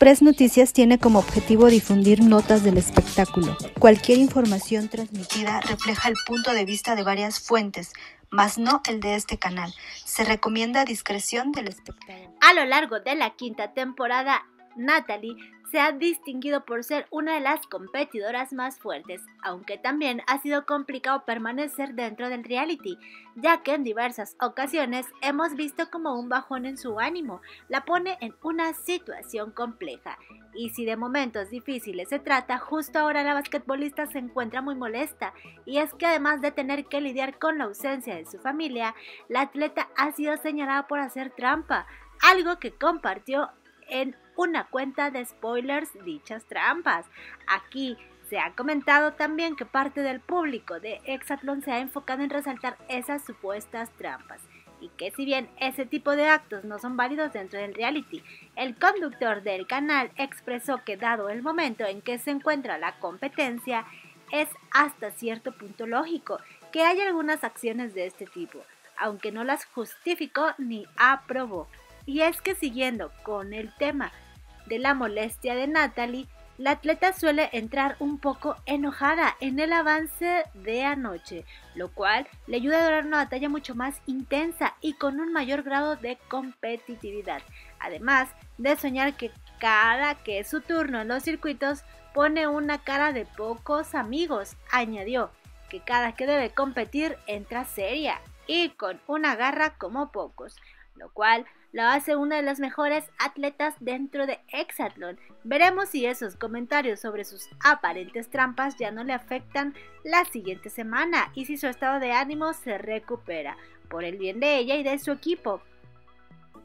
Express Noticias tiene como objetivo difundir notas del espectáculo. Cualquier información transmitida refleja el punto de vista de varias fuentes, mas no el de este canal. Se recomienda discreción del espectador. A lo largo de la quinta temporada, Natalie se ha distinguido por ser una de las competidoras más fuertes, aunque también ha sido complicado permanecer dentro del reality, ya que en diversas ocasiones hemos visto como un bajón en su ánimo la pone en una situación compleja. Y si de momentos difíciles se trata, justo ahora la basquetbolista se encuentra muy molesta, y es que además de tener que lidiar con la ausencia de su familia, la atleta ha sido señalada por hacer trampa, algo que compartió en una cuenta de spoilers dichas trampas. Aquí se ha comentado también que parte del público de Exatlón se ha enfocado en resaltar esas supuestas trampas, y que si bien ese tipo de actos no son válidos dentro del reality, el conductor del canal expresó que dado el momento en que se encuentra la competencia, es hasta cierto punto lógico que haya algunas acciones de este tipo, aunque no las justificó ni aprobó. Y es que siguiendo con el tema de la molestia de Natalie, la atleta suele entrar un poco enojada en el avance de anoche, lo cual le ayuda a durar una batalla mucho más intensa y con un mayor grado de competitividad, además de soñar que cada que es su turno en los circuitos pone una cara de pocos amigos. Añadió que cada que debe competir entra seria y con una garra como pocos, lo cual la hace una de las mejores atletas dentro de Exatlón. Veremos si esos comentarios sobre sus aparentes trampas ya no le afectan la siguiente semana y si su estado de ánimo se recupera, por el bien de ella y de su equipo.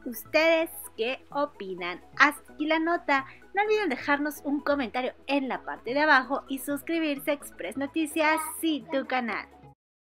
¿Ustedes qué opinan? Hasta aquí la nota. No olviden dejarnos un comentario en la parte de abajo y suscribirse a Express Noticias, sí, tu canal.